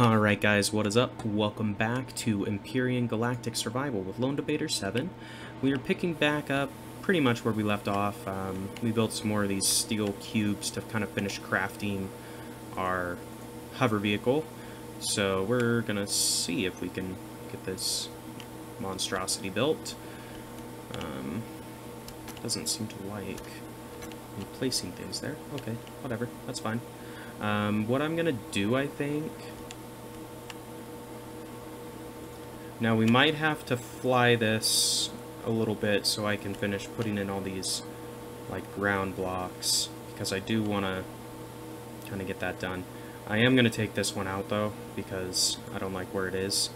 Alright guys, what is up? Welcome back to Empyrion Galactic Survival with Lone Debater 7. We are picking back up pretty much where we left off. We built some more of these steel cubes to kind of finish crafting our hover vehicle. So we're gonna see if we can get this monstrosity built. Doesn't seem to like me placing things there. Okay, whatever, that's fine. What I'm gonna do, I think... Now we might have to fly this a little bit so I can finish putting in all these like ground blocks, because I do want to kind of get that done. I am going to take this one out though, because I don't like where it is.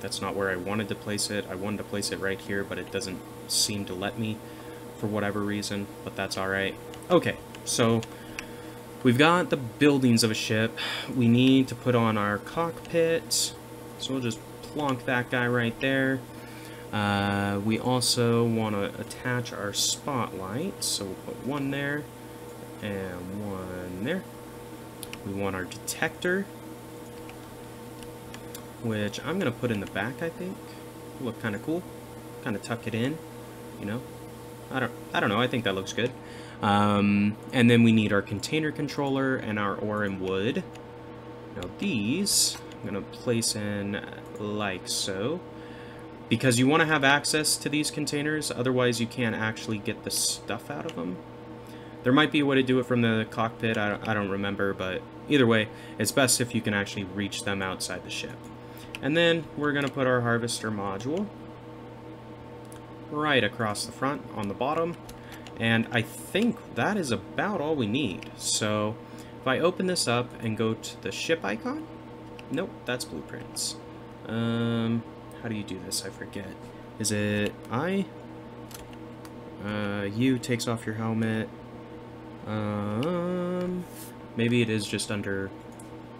That's not where I wanted to place it. I wanted to place it right here, but it doesn't seem to let me for whatever reason, but that's alright. Okay, so we've got the buildings of a ship. We need to put on our cockpit, so we'll just plonk that guy right there. We also want to attach our spotlight, so we'll put one there and one there. We want our detector, which I'm going to put in the back, I think. It'll look kind of cool. Kind of tuck it in, you know. I don't know, I think that looks good. And then we need our container controller and our ore and wood. Now these, I'm going to place in like so, because you want to have access to these containers, otherwise you can't actually get the stuff out of them. There might be a way to do it from the cockpit, I don't remember, but either way, it's best if you can actually reach them outside the ship. And then we're going to put our harvester module right across the front on the bottom, and I think that is about all we need. So if I open this up and go to the ship icon, nope, that's blueprints. How do you do this? I forget. Is it I? U takes off your helmet. Maybe it is just under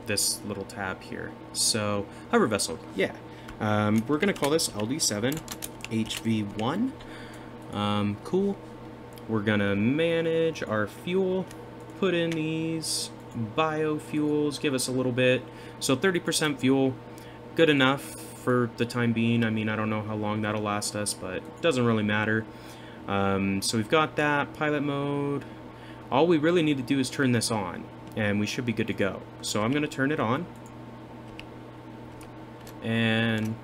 this little tab here. So, hover vessel, yeah. We're going to call this LD7 HV1. Cool. We're going to manage our fuel, put in these biofuels, give us a little bit. So 30% fuel, good enough for the time being. I mean, I don't know how long that'll last us, but it doesn't really matter. So we've got that pilot mode. All we really need to do is turn this on, and we should be good to go. So I'm going to turn it on. And,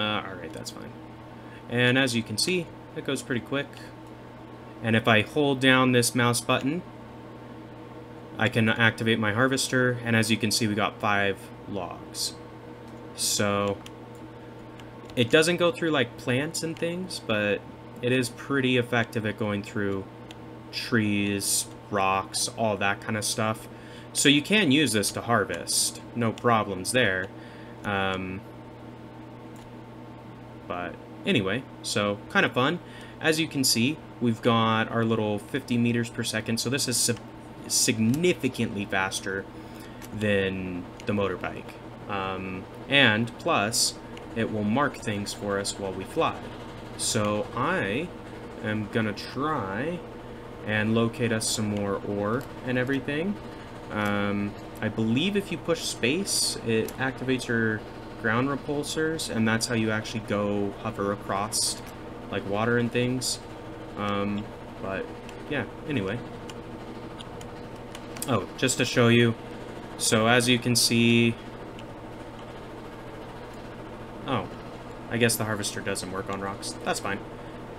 alright, that's fine. And as you can see, it goes pretty quick. And if I hold down this mouse button, I can activate my harvester, and as you can see, we got 5 logs. So it doesn't go through like plants and things, but it is pretty effective at going through trees, rocks, all that kind of stuff. So you can use this to harvest, no problems there. But anyway, so kind of fun. As you can see, we've got our little 50 meters per second, so this is significantly faster than the motorbike. And plus it will mark things for us while we fly. So I am gonna try and locate us some more ore and everything. I believe if you push space, it activates your ground repulsors, and that's how you actually go hover across like water and things. But yeah, anyway. Oh, just to show you, so as you can see, oh, I guess the harvester doesn't work on rocks. That's fine.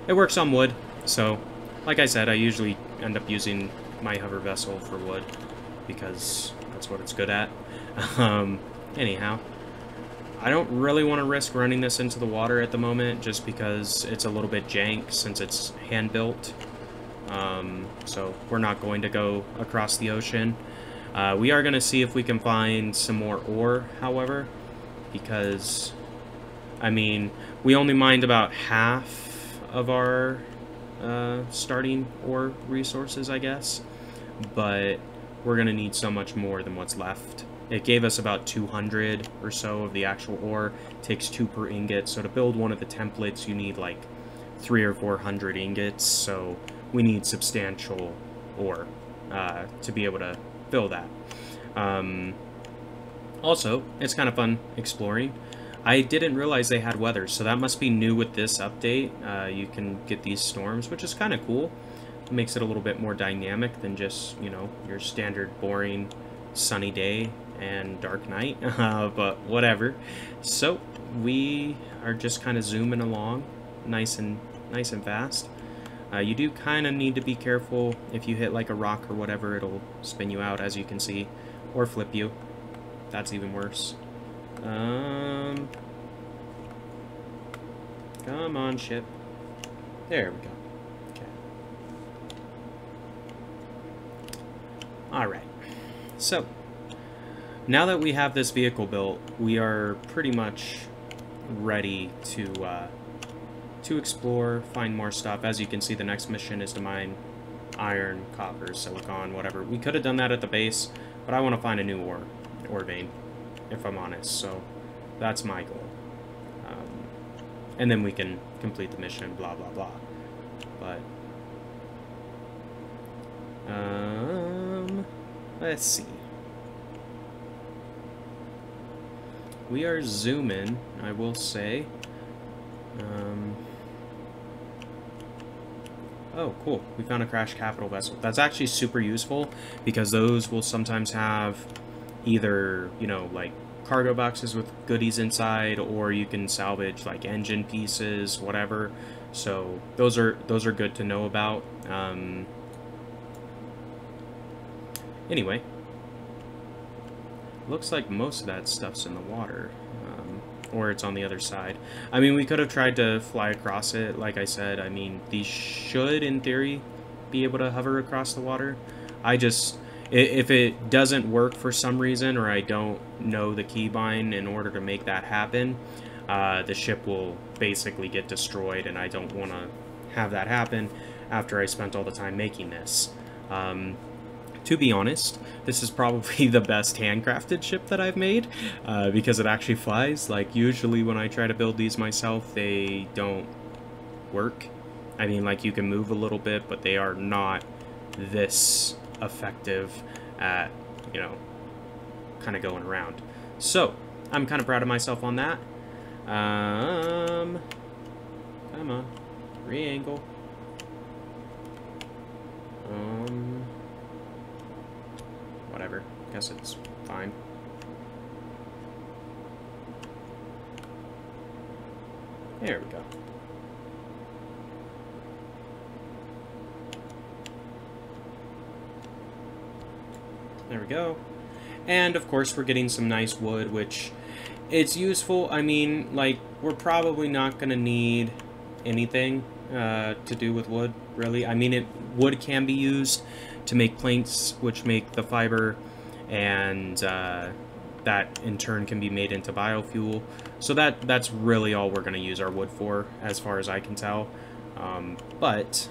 It works on wood. So, like I said, I usually end up using my hover vessel for wood because that's what it's good at. Anyhow, I don't really want to risk running this into the water at the moment just because it's a little bit jank since it's hand-built. So we're not going to go across the ocean. We are going to see if we can find some more ore, however, because... I mean, we only mined about half of our starting ore resources, I guess, but we're going to need so much more than what's left. It gave us about 200 or so of the actual ore. It takes 2 per ingot, so to build one of the templates, you need like 300 or 400 ingots, so we need substantial ore to be able to fill that. Also, it's kind of fun exploring. I didn't realize they had weather, so that must be new with this update. You can get these storms, which is kind of cool. It makes it a little bit more dynamic than just, you know, your standard boring sunny day and dark night, but whatever. So we are just kind of zooming along nice and fast. You do kind of need to be careful. If you hit like a rock or whatever, it'll spin you out, as you can see, or flip you. That's even worse. Come on, ship. There we go. Okay. Alright. So, now that we have this vehicle built, we are pretty much ready to explore, find more stuff. As you can see, the next mission is to mine iron, copper, silicon, whatever. We could have done that at the base, but I want to find a new ore vein, if I'm honest, so that's my goal. And then we can complete the mission, blah, blah, blah. But, let's see. We are zooming, I will say. Oh, cool. We found a crashed capital vessel. That's actually super useful, because those will sometimes have either, you know, like cargo boxes with goodies inside, or you can salvage like engine pieces, whatever. So those are good to know about. Anyway, looks like most of that stuff's in the water, or it's on the other side. I mean, we could have tried to fly across it. Like I said, I mean, these should in theory be able to hover across the water. I just, if it doesn't work for some reason, or I don't know the keybind in order to make that happen, the ship will basically get destroyed, and I don't want to have that happen after I spent all the time making this. To be honest, this is probably the best handcrafted ship that I've made, because it actually flies. Like, usually when I try to build these myself, they don't work. I mean, like, you can move a little bit, but they are not this effective at, you know, kind of going around. So, I'm kind of proud of myself on that. Come on. Re-angle. Whatever. Guess it's fine. There we go. There we go. And of course we're getting some nice wood, which it's useful. I mean, like, we're probably not going to need anything to do with wood, really. I mean, wood can be used to make planks, which make the fiber, and that in turn can be made into biofuel. So that's really all we're going to use our wood for, as far as I can tell. But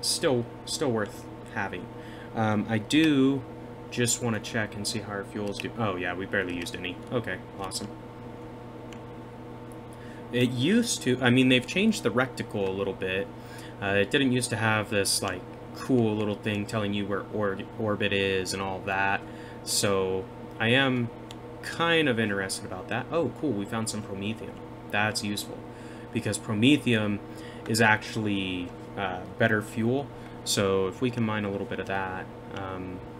still worth having. I do just want to check and see how our fuels do. Oh yeah, we barely used any. Okay, awesome. It used to, I mean, they've changed the reticle a little bit. It didn't used to have this like cool little thing telling you where orbit is and all that. So I am kind of interested about that. Oh cool, we found some promethium. That's useful, because promethium is actually better fuel. So if we can mine a little bit of that,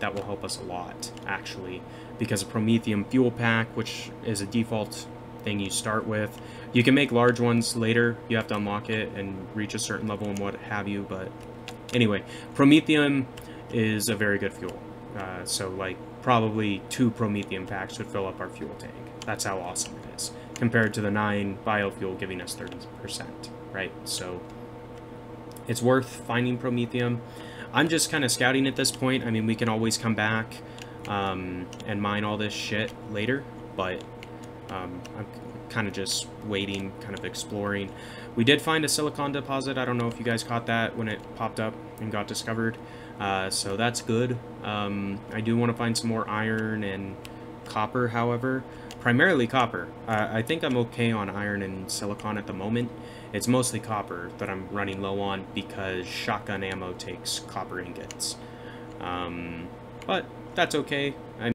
that will help us a lot, actually, because a promethium fuel pack, which is a default thing you start with, you can make large ones later. You have to unlock it and reach a certain level and what have you. But anyway, promethium is a very good fuel. So like probably 2 promethium packs would fill up our fuel tank. That's how awesome it is, compared to the 9 biofuel giving us 30%, right? So it's worth finding promethium. I'm just kind of scouting at this point. I mean, we can always come back and mine all this shit later, but I'm kind of just waiting, kind of exploring. We did find a silicon deposit. I don't know if you guys caught that when it popped up and got discovered. So that's good. I do want to find some more iron and copper, however. Primarily copper. I think I'm okay on iron and silicon at the moment. It's mostly copper that I'm running low on, because shotgun ammo takes copper ingots. But that's okay. I